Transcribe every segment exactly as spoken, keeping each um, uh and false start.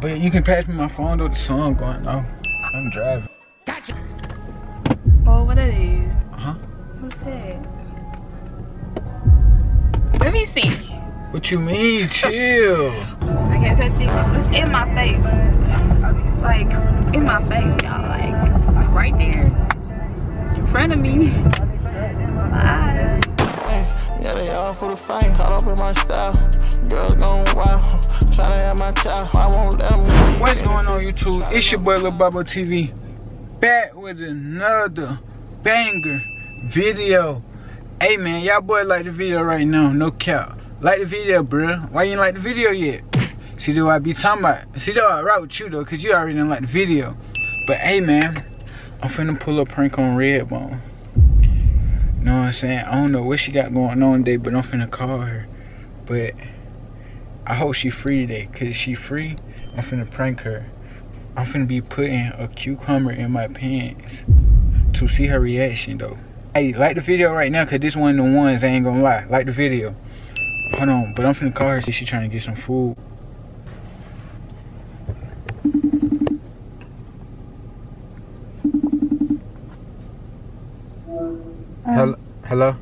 But you can pass me my phone though, the song going off. I'm driving. Gotcha. Oh, what that is? Uh-huh. Who's that? Let me see. What you mean? Chill. I can't touch it. It's in my face. Like, in my face, y'all. Like, right there. In front of me. Bye. Yeah, they all for the fight. Caught up in my style. Girls gone wild. Trying to have my child. I won't let them. What's going on, YouTube? It's your boy Lil Bobo T V. Back with another banger video. Hey, man, y'all boy like the video right now. No cap. Like the video, bruh. Why you ain't like the video yet? See, though I be talking about. See, though I rock with you, though, because you already didn't like the video. But, hey, man, I'm finna pull a prank on Redbone. Know what I'm saying? I don't know what she got going on today, but I'm finna call her. But I hope she free today, cause if she free, I'm finna prank her. I'm finna be putting a cucumber in my pants to see her reaction though. Hey, like the video right now, cause this one of the ones I ain't gonna lie. Like the video. Hold on, but I'm finna call her, see she trying to get some food. Hello. Hello.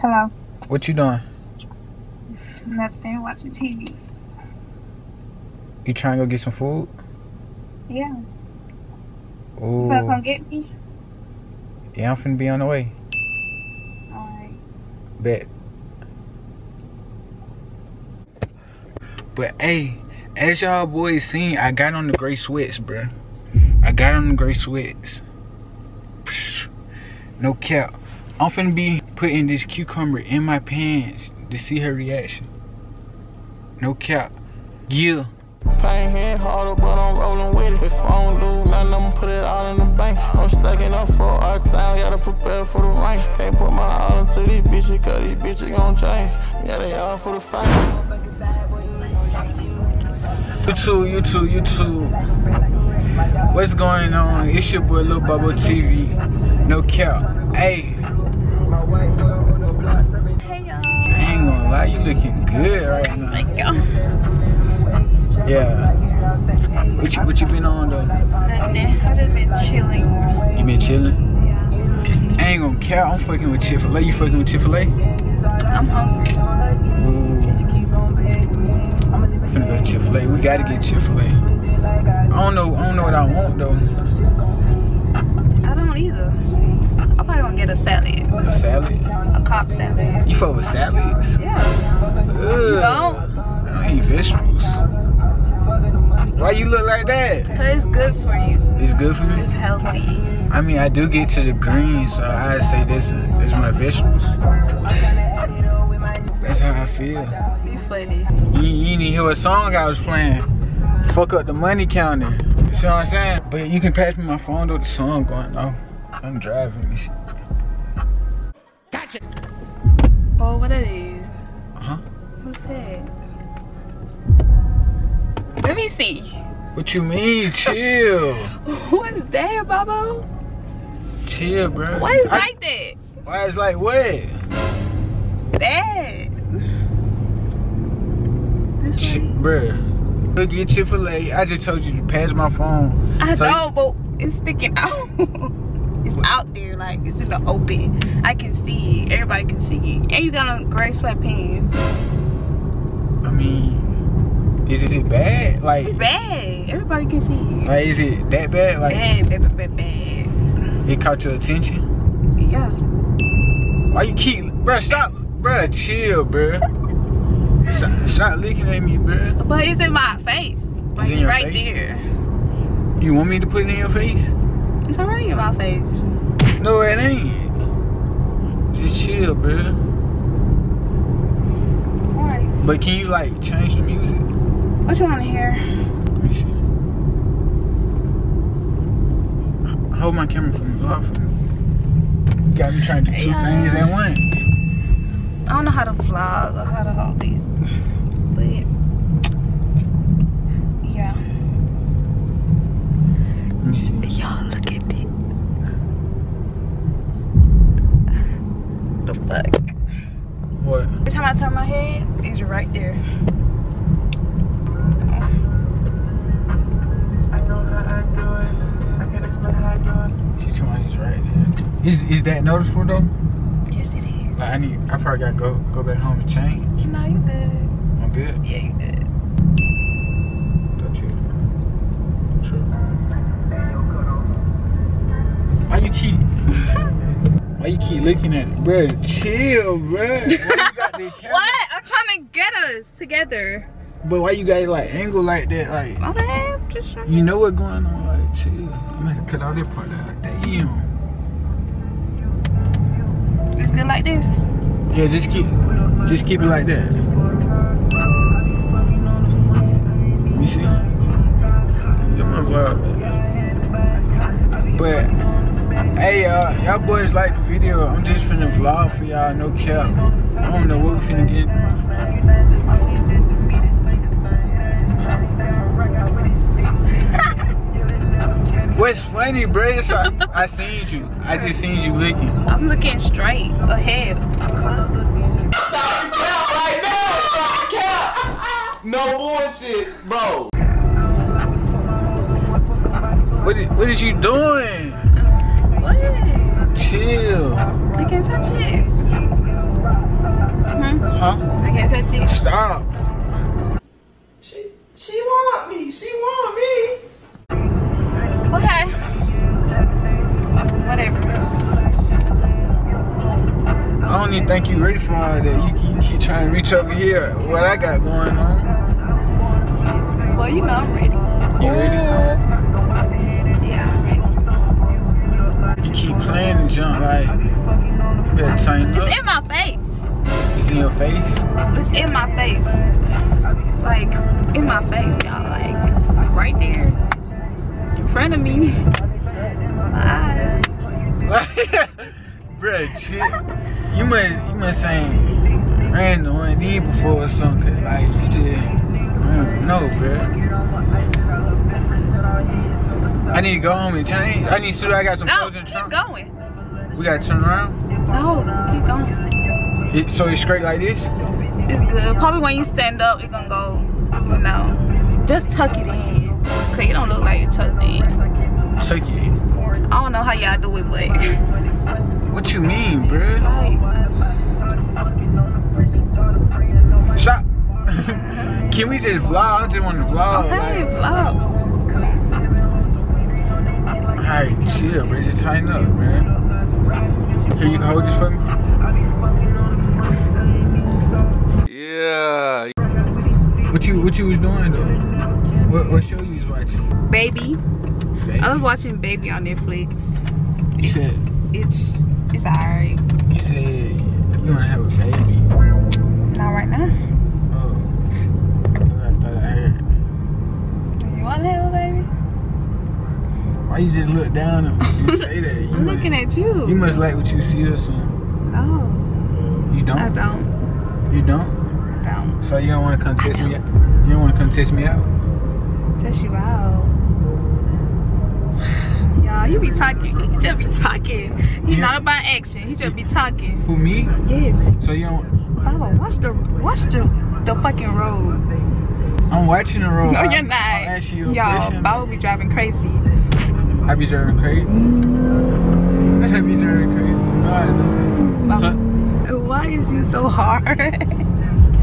Hello. What you doing? Nothing. Watching T V. You trying to go get some food? Yeah. Oh. You gonna come get me? Yeah, I'm finna be on the way. Alright. Bet. But hey, as y'all boys seen, I got on the gray sweats, bruh. I got on the gray sweats. No cap. I'm finna be putting this cucumber in my pants to see her reaction. No cap. Yeah. Pain hit harder, but I'm rolling with it. If I don't do nothing, I'ma put it all in the bank. I'm stacking up for our clown, gotta prepare for the rain. Can't put my all into these bitches, cause these bitches gon' change. Yeah, they all for the fight. You too, you too, you too. What's going on? It's your boy Lil Bobo T V. No cap. Hey. Hey, y'all. I ain't gonna lie, you looking good right now. Thank y'all. Yeah. What you, what you been on, though? Nothing. I just been chilling. You been chilling? Yeah. I ain't gonna care. I'm fucking with Chick-fil-A. You fucking with Chick-fil-A? I'm hungry. Ooh. I'm finna go to Chick-fil-A. We gotta get Chick-fil-A. I don't know, I don't know what I want, though. I don't either. I'm probably gonna get a salad. A salad? A Cobb salad. You fuck with salads? Yeah. Ugh. No. I ain't vegetables. Why you look like that? Cause it's good for you. It's good for me? It's healthy. I mean, I do get to the greens, so I say this is my vegetables. That's how I feel. Be funny. You, you need to hear a song I was playing. Fuck up the money counter. You see what I'm saying? But you can pass me my phone though, the song going off. I'm driving this shit. Gotcha. Oh, what that is? Uh-huh. Who's that? Let me see. What you mean? Chill. What is that, Bobo? Chill, bro. Why is I, like that? Why is like what? That. Ch bro. Look at Chick-fil-A. I just told you to pass my phone. I so know, but it's sticking out. It's out there, like it's in the open. I can see it. Everybody can see it. And you got on gray sweatpants. I mean, is it, is it bad? Like it's bad. Everybody can see it. Like is it that bad? Like bad, bad, bad, bad. It caught your attention. Yeah. Why you keep, bruh? Stop, bruh. Chill, bruh. stop, stop looking at me, bruh. But it's in my face. Like it's right face? There. You want me to put it in your face? It's already in my face. No, it ain't. Just chill, bro. Alright. But can you, like, change the music? What you want to hear? Let me see. Hold my camera for me. Vlog for me. You got me trying to do two yeah. things at once. I don't know how to vlog or how to hold these. But, yeah. Let me see. Y'all look at it. The fuck? What? Every time I turn my head, it's right there. Is is that noticeable though? Yes, it is. Like I need, I probably gotta go go back home and change. No, you good. I'm good. Yeah, you good. Why you keep? Why you keep looking at it, bro? Chill, bro. You got what? I'm trying to get us together. But why you got it like angle like that? Like, my bad. I'm just trying. You know what's going on? Like, chill. I'm gonna have to cut all this part out. Damn. It's good like this? Yeah, just keep just keep it like that. You see? Get my vlog. But hey uh y'all boys like the video. I'm just finna vlog for y'all, no cap. I don't know what we finna get. What's funny, bro? It's like, I seen you. I just seen you looking. I'm looking straight ahead. Stop cap right now! Stop cap! No bullshit, bro. What is, what is you doing? What? Chill. I can't touch it. Mm-hmm. Huh? I can't touch it. Stop. She, she want me. She want me. Okay. Whatever. I don't even think you ready for all that. You, you keep trying to reach over here. What I got going on? Well, you know I'm ready. You ready? Yeah, I'm ready. You keep playing and jump like. You better tighten up. It's in my face. It's in your face? It's in my face. Like, in my face, y'all. Like, right there. In front of me. Bye. Bruh, shit. You must, you must ain't ran on me before or something. Like, you just, I don't know, bruh. I need to go home and change. I need to see that I got some no, clothes in the trunk. No, keep going. We gotta turn around? No, keep going. It, so it's straight like this? It's good. Probably when you stand up, it's gonna go, you know, just tuck it in. Cause you don't look like you tucked in. Tuck it. I don't know how y'all do it, but. What you mean, bro? Like, stop. Can we just vlog? I just want to vlog. Okay, like, vlog. Alright, chill, bro. Just tighten up, man. Can you hold this for me? Yeah. What you what you was doing though? What, what show you was watching? Baby. Baby. I was watching Baby on Netflix. You it's, said it's it's alright. You said you wanna have a baby. Not right now. Oh. I thought I heard. You wanna have a baby? Why you just look down and you say that? You I'm must, looking at you. You must like what you see or something. No. You don't? I don't. You don't? I don't. So you don't wanna come test me out? You don't wanna come test me out? Test you out. Y'all, he be talking. He just be talking. He's yeah. not about action. He just be talking. Who, me? Yes. So you don't... Baba, watch the, watch the, the fucking road. I'm watching the road. No, I, you're not. You y'all, Baba be driving crazy. I be driving crazy? I be driving crazy. No, I don't. Baba, so, why is you so hard?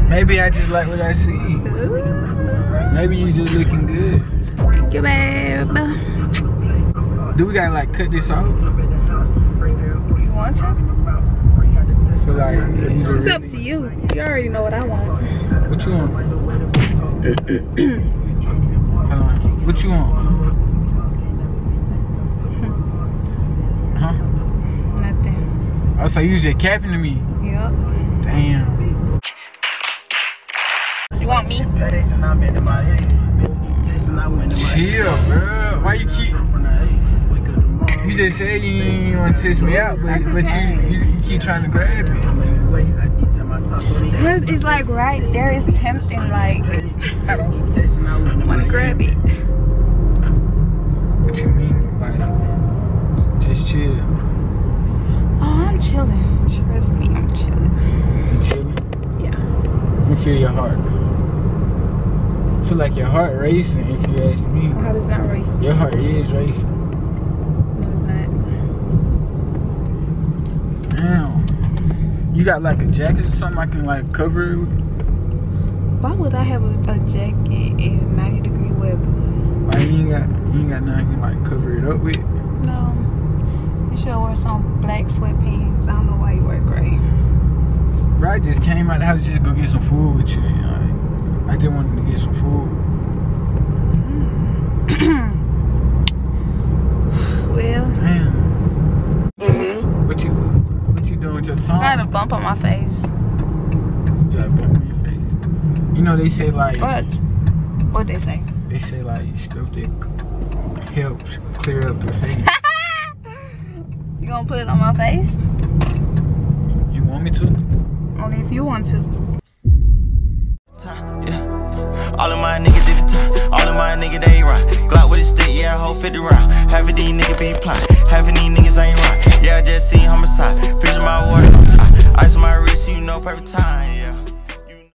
Maybe I just like what I see. Ooh. Maybe you just looking good. Thank you, babe. Do we gotta like cut this off? You want to? So, like, you it's really... up to you. You already know what I want. What you want? uh, what you want? Huh? Nothing. Oh, so you just capping to me? Yup. Damn. You want me? Chill, bro. Why you keep? You just said you didn't want to test me out, but, but you, you, you keep trying to grab it. Cause it's like right there is tempting, like I want to grab it. What you mean, like just chill? Oh, I'm chilling. Trust me, I'm chilling. You chilling? Yeah. You feel your heart. I feel like your heart racing if you ask me. My heart is not racing. Your heart is racing. No, it's not. Damn. You got like a jacket or something I can like cover it with? Why would I have a, a jacket in ninety degree weather? Like you ain't got, you ain't got nothing to like cover it up with? No. You should wear some black sweatpants. I don't know why you wear gray. Bro, I just came out of the house just to go get some food with you. I, I just wanted to get some food. Mm. Well. Damn. Mm-hmm. What you, what you doing with your tongue? I got a bump on my face. You got a bump on your face? You know they say like. What? What'd they say? They say like stuff that helps clear up your face. You gonna put it on my face? You want me to? Only if you want to. All of my niggas did the time. All of my niggas they ain't right. Glock with a stick, yeah, I hold fifty round. Half of these niggas be blind. Half of these niggas ain't right. Yeah, I just seen homicide. Fish in my water. Ice on my wrist, you know, perfect time, yeah.